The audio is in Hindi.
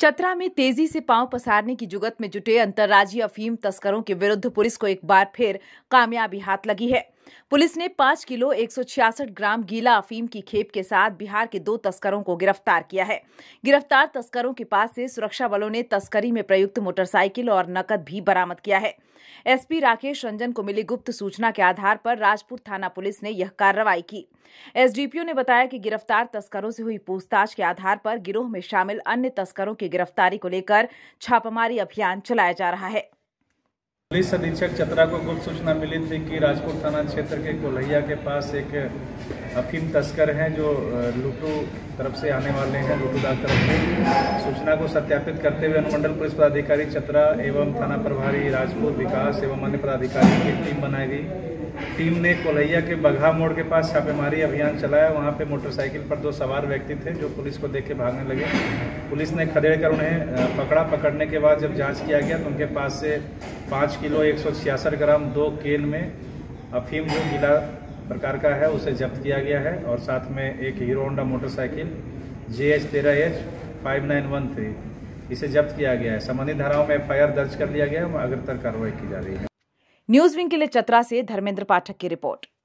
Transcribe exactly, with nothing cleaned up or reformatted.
चतरा में तेजी से पांव पसारने की जुगत में जुटे अंतर्राज्यीय अफीम तस्करों के विरुद्ध पुलिस को एक बार फिर कामयाबी हाथ लगी है। पुलिस ने पाँच किलो एक सौ छियासठ ग्राम गीला अफीम की खेप के साथ बिहार के दो तस्करों को गिरफ्तार किया है। गिरफ्तार तस्करों के पास से सुरक्षा बलों ने तस्करी में प्रयुक्त मोटरसाइकिल और नकद भी बरामद किया है। एसपी राकेश रंजन को मिली गुप्त सूचना के आधार पर राजपुर थाना पुलिस ने यह कार्रवाई की। एसडीपीओ ने बताया कि गिरफ्तार तस्करों से हुई पूछताछ के आधार पर गिरोह में शामिल अन्य तस्करों की गिरफ्तारी को लेकर छापामारी अभियान चलाया जा रहा है। पुलिस अधीक्षक चतरा को गुप्त सूचना मिली थी कि राजपुर थाना क्षेत्र के कोलहिया के पास एक अफीम तस्कर हैं जो लूटू तरफ से आने वाले हैं। लूटूदार तरफ से सूचना को सत्यापित करते हुए अनुमंडल पुलिस पदाधिकारी चतरा एवं थाना प्रभारी राजपुर विकास एवं अन्य पदाधिकारी की टीम बनाई गई। टीम ने कोलहिया के बघहा मोड़ के पास छापेमारी अभियान चलाया। वहाँ पर मोटरसाइकिल पर दो सवार व्यक्ति थे जो पुलिस को देख के भागने लगे। पुलिस ने खदेड़ कर उन्हें पकड़ा। पकड़ने के बाद जब जाँच किया गया तो उनके पास से पाँच किलो एक सौ छियासठ ग्राम दो केन में अफीम जो गीला प्रकार का है उसे जब्त किया गया है और साथ में एक Hero Honda motorcycle J H तेरह H five nine one three इसे जब्त किया गया है। संबंधित धाराओं में एफ आई आर दर्ज कर लिया गया है और अग्रतर कार्रवाई की जा रही है। न्यूज विंग के लिए चतरा से धर्मेंद्र पाठक की रिपोर्ट।